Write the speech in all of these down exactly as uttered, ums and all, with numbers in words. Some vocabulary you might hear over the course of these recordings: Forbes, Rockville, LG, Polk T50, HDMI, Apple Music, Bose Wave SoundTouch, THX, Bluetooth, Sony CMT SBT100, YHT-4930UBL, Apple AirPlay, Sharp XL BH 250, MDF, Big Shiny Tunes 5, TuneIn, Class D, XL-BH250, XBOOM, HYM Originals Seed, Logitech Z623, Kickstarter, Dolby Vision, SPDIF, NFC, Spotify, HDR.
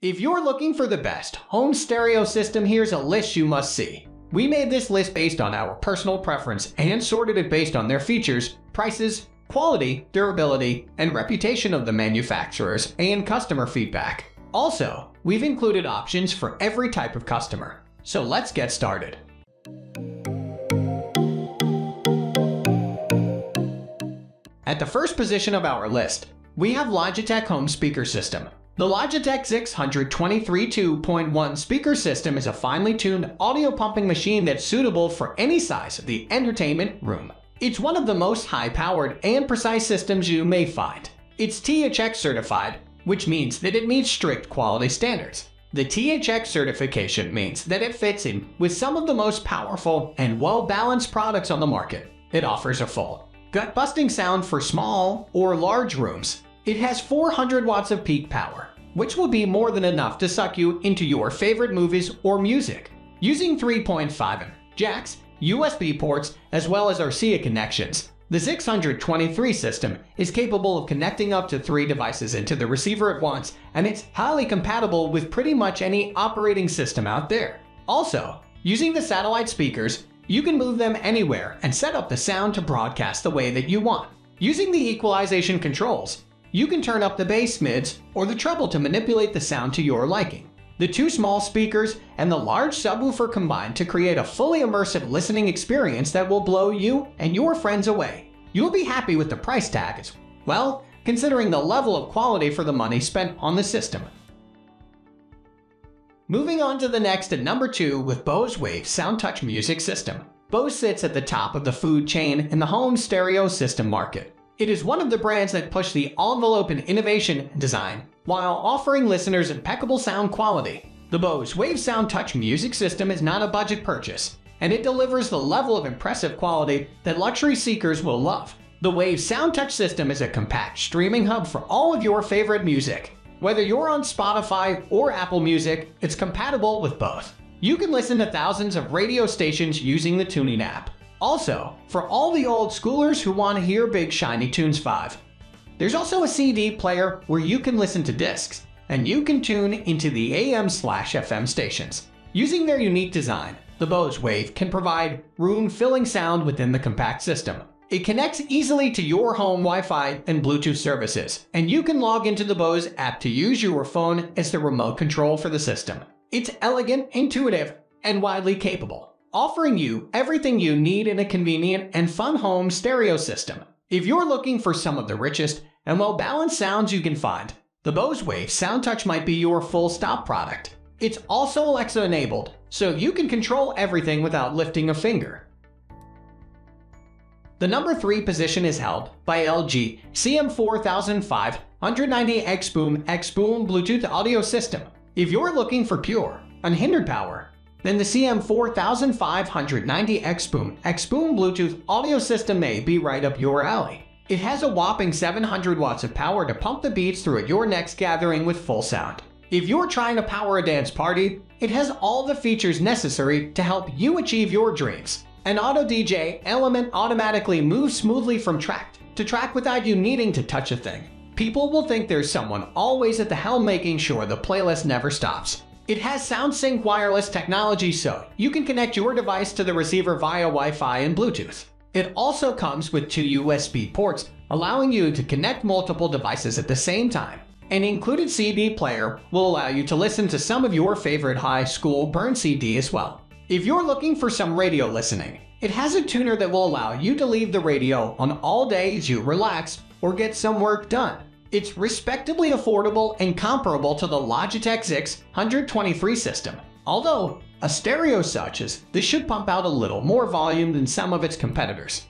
If you're looking for the best home stereo system, here's a list you must see. We made this list based on our personal preference and sorted it based on their features, prices, quality, durability, and reputation of the manufacturers and customer feedback. Also, we've included options for every type of customer. So let's get started. At the first position of our list, we have Logitech Home Speaker System. The Logitech Z six twenty-three two point one speaker system is a finely tuned audio pumping machine that's suitable for any size of the entertainment room. It's one of the most high-powered and precise systems you may find. It's T H X certified, which means that it meets strict quality standards. The T H X certification means that it fits in with some of the most powerful and well-balanced products on the market. It offers a full, gut-busting sound for small or large rooms. It has four hundred watts of peak power, which will be more than enough to suck you into your favorite movies or music. Using three point five inch jacks, U S B ports, as well as R C A connections, the Z six twenty-three system is capable of connecting up to three devices into the receiver at once, and it's highly compatible with pretty much any operating system out there. Also, using the satellite speakers, you can move them anywhere and set up the sound to broadcast the way that you want. Using the equalization controls, you can turn up the bass, mids, or the treble to manipulate the sound to your liking. The two small speakers and the large subwoofer combine to create a fully immersive listening experience that will blow you and your friends away. You'll be happy with the price tag as well, considering the level of quality for the money spent on the system. Moving on to the next at number two with Bose Wave SoundTouch Music System. Bose sits at the top of the food chain in the home stereo system market. It is one of the brands that push the envelope in innovation and design while offering listeners impeccable sound quality. The Bose Wave SoundTouch Music System is not a budget purchase, and it delivers the level of impressive quality that luxury seekers will love. The Wave SoundTouch system is a compact streaming hub for all of your favorite music. Whether you're on Spotify or Apple Music, it's compatible with both. You can listen to thousands of radio stations using the TuneIn app. Also, for all the old schoolers who want to hear Big Shiny Tunes five, there's also a C D player where you can listen to discs, and you can tune into the A M slash F M stations. Using their unique design, the Bose Wave can provide room-filling sound within the compact system. It connects easily to your home Wi-Fi and Bluetooth services, and you can log into the Bose app to use your phone as the remote control for the system. It's elegant, intuitive, and widely capable, offering you everything you need in a convenient and fun home stereo system. If you're looking for some of the richest and well-balanced sounds you can find, the Bose Wave SoundTouch might be your full-stop product. It's also Alexa-enabled, so you can control everything without lifting a finger. The number three position is held by L G C M four thousand five hundred ninety XBoom XBoom Bluetooth Audio System. If you're looking for pure, unhindered power, then the C M four thousand five hundred ninety XBoom XBoom Bluetooth audio system may be right up your alley. It has a whopping seven hundred watts of power to pump the beats through at your next gathering with full sound. If you're trying to power a dance party, it has all the features necessary to help you achieve your dreams. An auto D J element automatically moves smoothly from track to track without you needing to touch a thing. People will think there's someone always at the helm making sure the playlist never stops. It has SoundSync wireless technology, so you can connect your device to the receiver via Wi-Fi and Bluetooth. It also comes with two U S B ports, allowing you to connect multiple devices at the same time. An included C D player will allow you to listen to some of your favorite high school burn C D as well. If you're looking for some radio listening, it has a tuner that will allow you to leave the radio on all day as you relax or get some work done. It's respectably affordable and comparable to the Logitech Z six twenty-three system, although a stereo such as this should pump out a little more volume than some of its competitors.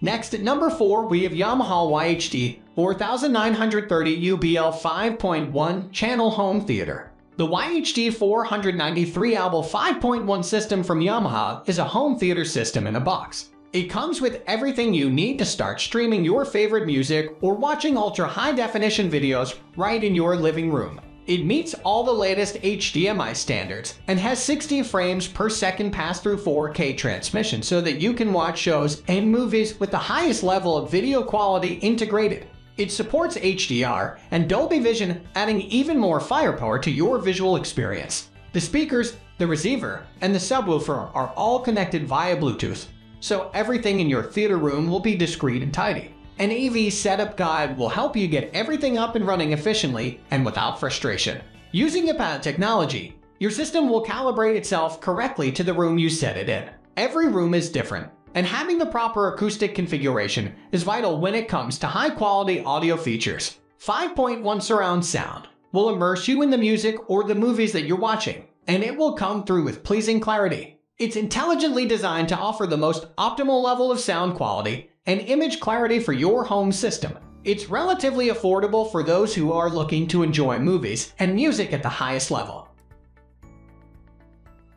Next at number four, we have Yamaha Y H T forty-nine thirty U B L five point one Channel Home Theater. The Y H T four ninety-three album five point one system from Yamaha is a home theater system in a box. It comes with everything you need to start streaming your favorite music or watching ultra-high-definition videos right in your living room. It meets all the latest H D M I standards and has sixty frames per second pass-through four K transmission so that you can watch shows and movies with the highest level of video quality integrated. It supports H D R and Dolby Vision, adding even more firepower to your visual experience. The speakers, the receiver, and the subwoofer are all connected via Bluetooth, so everything in your theater room will be discreet and tidy. An E V setup guide will help you get everything up and running efficiently and without frustration. Using the pad technology, your system will calibrate itself correctly to the room you set it in. Every room is different, and having the proper acoustic configuration is vital when it comes to high-quality audio features. five point one surround sound will immerse you in the music or the movies that you're watching, and it will come through with pleasing clarity. It's intelligently designed to offer the most optimal level of sound quality and image clarity for your home system. It's relatively affordable for those who are looking to enjoy movies and music at the highest level.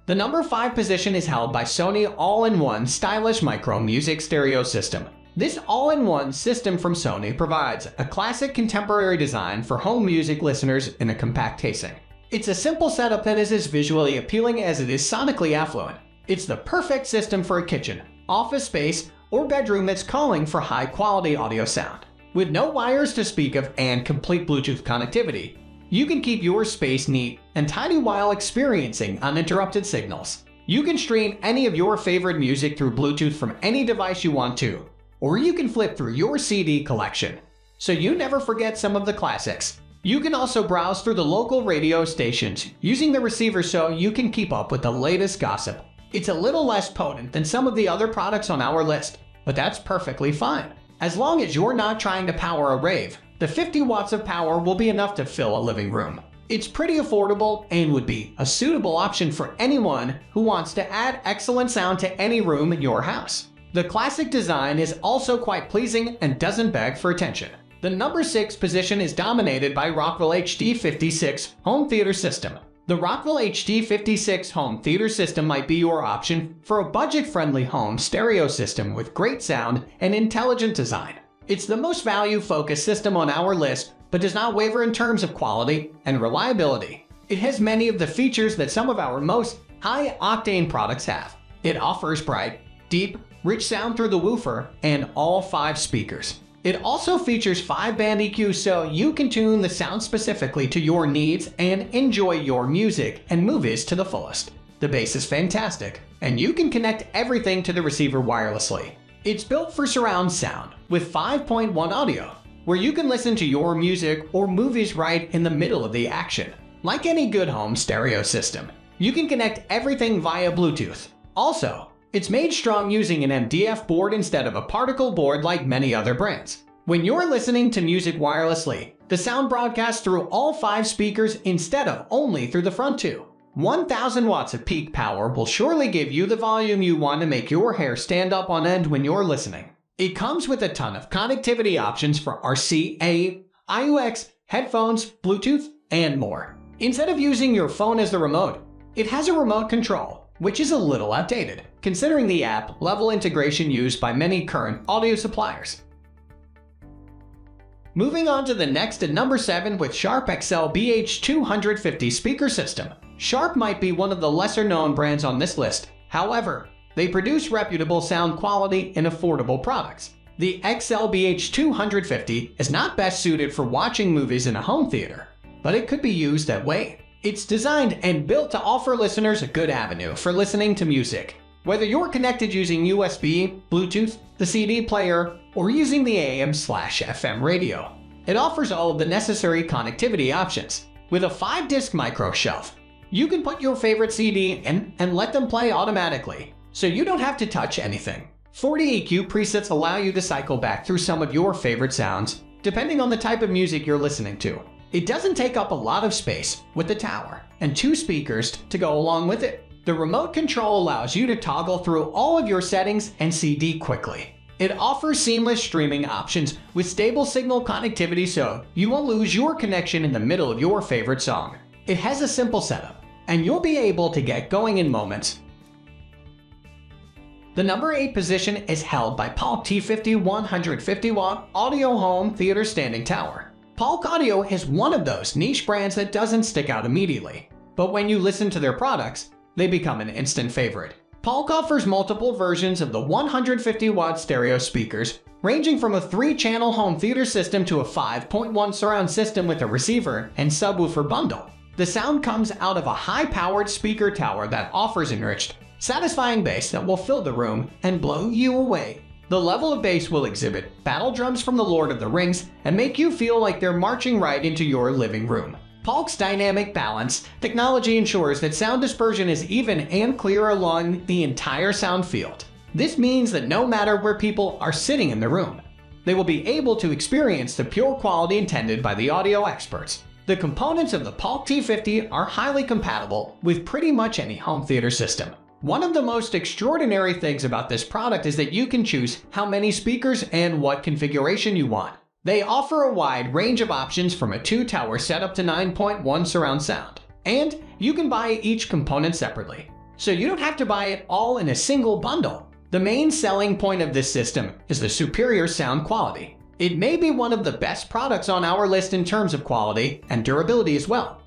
The number five position is held by Sony all-in-one stylish micro music stereo system. This all-in-one system from Sony provides a classic contemporary design for home music listeners in a compact casing. It's a simple setup that is as visually appealing as it is sonically affluent. It's the perfect system for a kitchen, office space, or bedroom that's calling for high-quality audio sound. With no wires to speak of and complete Bluetooth connectivity, you can keep your space neat and tidy while experiencing uninterrupted signals. You can stream any of your favorite music through Bluetooth from any device you want to, or you can flip through your C D collection, so you never forget some of the classics. You can also browse through the local radio stations using the receiver so you can keep up with the latest gossip. It's a little less potent than some of the other products on our list, but that's perfectly fine. As long as you're not trying to power a rave, the fifty watts of power will be enough to fill a living room. It's pretty affordable and would be a suitable option for anyone who wants to add excellent sound to any room in your house. The classic design is also quite pleasing and doesn't beg for attention. The number six position is dominated by Rockville H T fifty-six Home Theater System. The Rockville H T fifty-six Home Theater System might be your option for a budget-friendly home stereo system with great sound and intelligent design. It's the most value-focused system on our list, but does not waver in terms of quality and reliability. It has many of the features that some of our most high-octane products have. It offers bright, deep, rich sound through the woofer and all five speakers. It also features five-band E Q, so you can tune the sound specifically to your needs and enjoy your music and movies to the fullest. The bass is fantastic, and you can connect everything to the receiver wirelessly. It's built for surround sound with five point one audio, where you can listen to your music or movies right in the middle of the action. Like any good home stereo system, you can connect everything via Bluetooth. Also, it's made strong using an M D F board instead of a particle board like many other brands. When you're listening to music wirelessly, the sound broadcasts through all five speakers instead of only through the front two. one thousand watts of peak power will surely give you the volume you want to make your hair stand up on end when you're listening. It comes with a ton of connectivity options for R C, A M, I U X, headphones, Bluetooth, and more. Instead of using your phone as the remote, it has a remote control, which is a little outdated, considering the app-level integration used by many current audio suppliers. Moving on to the next at number seven with Sharp X L B H two fifty speaker system. Sharp might be one of the lesser-known brands on this list. However, they produce reputable sound quality and affordable products. The X L B H two fifty is not best suited for watching movies in a home theater, but it could be used that way. It's designed and built to offer listeners a good avenue for listening to music. Whether you're connected using U S B, Bluetooth, the C D player, or using the A M slash F M radio, it offers all of the necessary connectivity options. With a five-disc micro shelf, you can put your favorite C D in and let them play automatically, so you don't have to touch anything. forty E Q presets allow you to cycle back through some of your favorite sounds, depending on the type of music you're listening to. It doesn't take up a lot of space with the tower and two speakers to go along with it. The remote control allows you to toggle through all of your settings and C D quickly. It offers seamless streaming options with stable signal connectivity, so you won't lose your connection in the middle of your favorite song. It has a simple setup, and you'll be able to get going in moments. The number eight position is held by Polk T fifty one hundred fifty watt Audio Home Theater Standing Tower. Polk Audio is one of those niche brands that doesn't stick out immediately, but when you listen to their products, they become an instant favorite. Polk offers multiple versions of the one hundred fifty watt stereo speakers, ranging from a three channel home theater system to a five point one surround system with a receiver and subwoofer bundle. The sound comes out of a high-powered speaker tower that offers enriched, satisfying bass that will fill the room and blow you away. The level of bass will exhibit battle drums from the Lord of the Rings and make you feel like they're marching right into your living room. Polk's dynamic balance technology ensures that sound dispersion is even and clear along the entire sound field. This means that no matter where people are sitting in the room, they will be able to experience the pure quality intended by the audio experts. The components of the Polk T fifty are highly compatible with pretty much any home theater system. One of the most extraordinary things about this product is that you can choose how many speakers and what configuration you want. They offer a wide range of options from a two tower setup to nine point one surround sound. And you can buy each component separately, so you don't have to buy it all in a single bundle. The main selling point of this system is the superior sound quality. It may be one of the best products on our list in terms of quality and durability as well.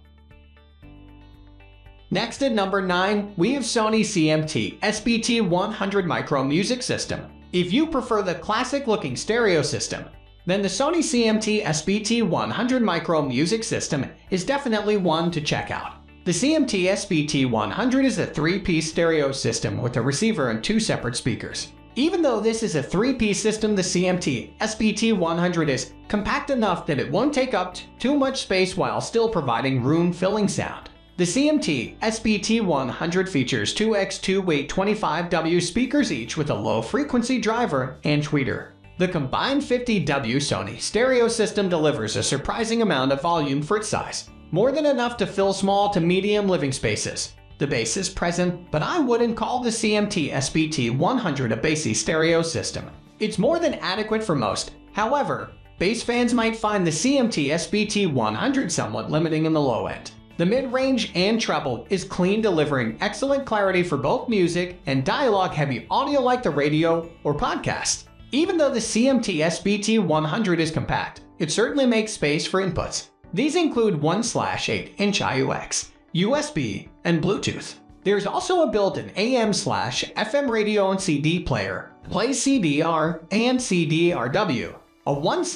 Next at number nine, we have Sony C M T S B T one hundred Micro Music System. If you prefer the classic looking stereo system, then the Sony C M T S B T one hundred Micro Music System is definitely one to check out. The C M T S B T one hundred is a three piece stereo system with a receiver and two separate speakers. Even though this is a three piece system, the C M T S B T one hundred is compact enough that it won't take up too much space while still providing room-filling sound. The C M T S B T one hundred features two by two weight twenty-five watt speakers, each with a low-frequency driver and tweeter. The combined fifty watt Sony stereo system delivers a surprising amount of volume for its size, more than enough to fill small to medium living spaces. The bass is present, but I wouldn't call the C M T S B T one hundred a bassy stereo system. It's more than adequate for most. However, bass fans might find the C M T S B T one hundred somewhat limiting in the low end. The mid-range and treble is clean, delivering excellent clarity for both music and dialogue-heavy audio like the radio or podcast. Even though the C M T S B T one hundred is compact, it certainly makes space for inputs. These include one eight inch I U X, U S B, and Bluetooth. There's also a built-in A M slash F M radio and C D player, plays C D R and C D R W. A one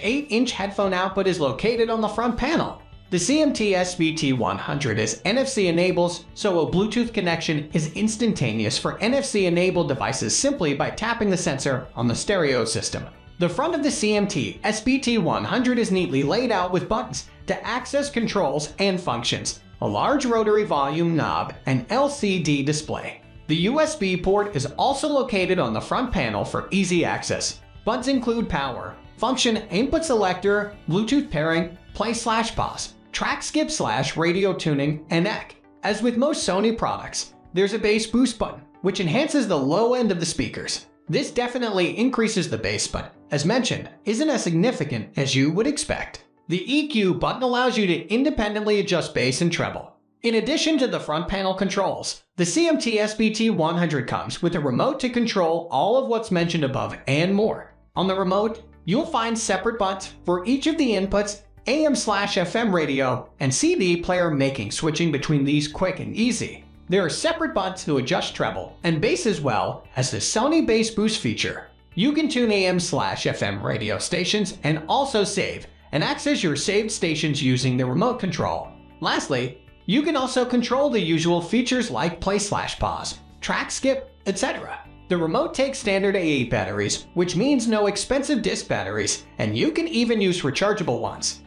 eight inch headphone output is located on the front panel. The C M T S B T one hundred is N F C enabled, so a Bluetooth connection is instantaneous for N F C enabled devices simply by tapping the sensor on the stereo system. The front of the C M T S B T one hundred is neatly laid out with buttons to access controls and functions, a large rotary volume knob, and L C D display. The U S B port is also located on the front panel for easy access. Buttons include power, function, input selector, Bluetooth pairing, play slash pause, track skip slash radio tuning, and E C. As with most Sony products, there's a bass boost button, which enhances the low end of the speakers. This definitely increases the bass, but, as mentioned, isn't as significant as you would expect. The E Q button allows you to independently adjust bass and treble. In addition to the front panel controls, the C M T S B T one hundred comes with a remote to control all of what's mentioned above and more. On the remote, you'll find separate buttons for each of the inputs, A M slash F M radio, and C D player, making switching between these quick and easy. There are separate buttons to adjust treble and bass, as well as the Sony Bass Boost feature. You can tune A M slash F M radio stations and also save and access your saved stations using the remote control. Lastly, you can also control the usual features like play slash pause, track skip, et cetera. The remote takes standard double A batteries, which means no expensive disc batteries, and you can even use rechargeable ones.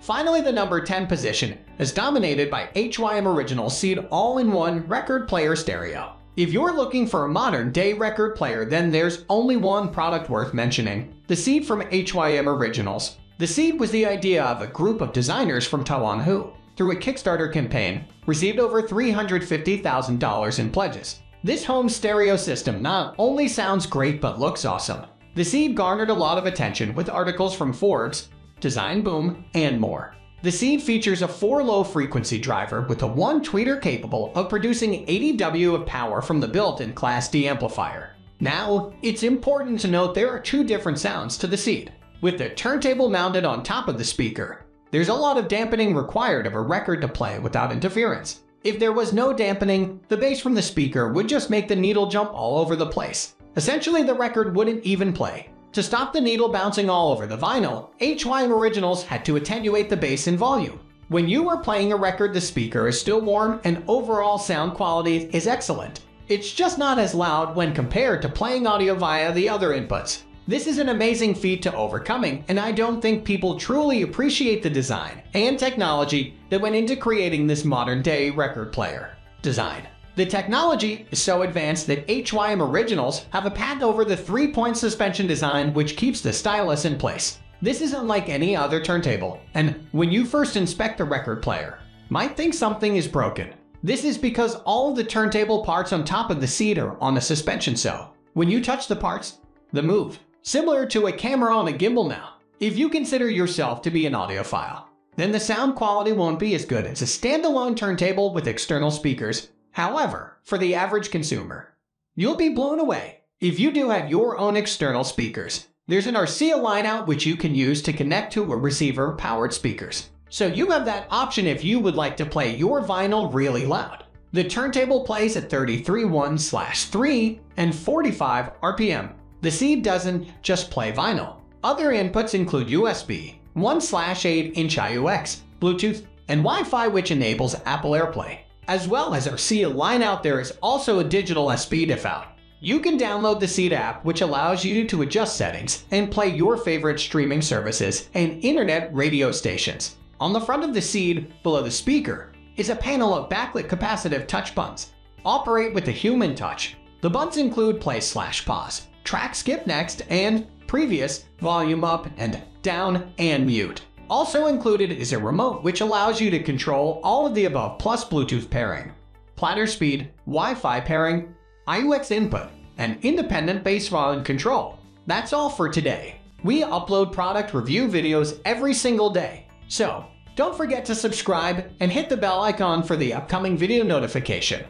Finally, the number ten position is dominated by H Y M Originals Seed All-in-One Record Player Stereo. If you're looking for a modern-day record player, then there's only one product worth mentioning: the Seed from H Y M Originals. The Seed was the idea of a group of designers from Taiwan who, through a Kickstarter campaign, received over three hundred fifty thousand dollars in pledges. This home stereo system not only sounds great but looks awesome. The Seed garnered a lot of attention with articles from Forbes, Design Boom, and more. The Seed features a four low frequency driver with a one tweeter capable of producing eighty watts of power from the built-in Class D amplifier. Now, it's important to note there are two different sounds to the Seed. With the turntable mounted on top of the speaker, there's a lot of dampening required of a record to play without interference. If there was no dampening, the bass from the speaker would just make the needle jump all over the place. Essentially, the record wouldn't even play. To stop the needle bouncing all over the vinyl, H Y M Originals had to attenuate the bass in volume. When you are playing a record, the speaker is still warm and overall sound quality is excellent. It's just not as loud when compared to playing audio via the other inputs. This is an amazing feat to overcoming, and I don't think people truly appreciate the design and technology that went into creating this modern-day record player. Design. The technology is so advanced that H Y M Originals have a patent over the three-point suspension design which keeps the stylus in place. This is unlike any other turntable, and when you first inspect the record player, might think something is broken. This is because all the turntable parts on top of the seat are on a suspension, so when you touch the parts, they move. Similar to a camera on a gimbal now. If you consider yourself to be an audiophile, then the sound quality won't be as good as a standalone turntable with external speakers. However, for the average consumer, you'll be blown away. If you do have your own external speakers, there's an R C A lineout which you can use to connect to a receiver powered speakers. So you have that option if you would like to play your vinyl really loud. The turntable plays at thirty-three one slash three and forty-five R P M. The Seed doesn't just play vinyl. Other inputs include U S B, one slash eight inch I U X, Bluetooth, and Wi-Fi, which enables Apple AirPlay. As well as our Seed line out, there is also a digital S P D I F out. You can download the Seed app, which allows you to adjust settings and play your favorite streaming services and internet radio stations. On the front of the Seed, below the speaker, is a panel of backlit capacitive touch buttons. Operate with the human touch. The buttons include play slash pause, track skip next and previous, volume up and down, and mute. Also included is a remote which allows you to control all of the above plus Bluetooth pairing, platter speed, Wi-Fi pairing, I U X input, and independent bass volume control. That's all for today. We upload product review videos every single day, so don't forget to subscribe and hit the bell icon for the upcoming video notification.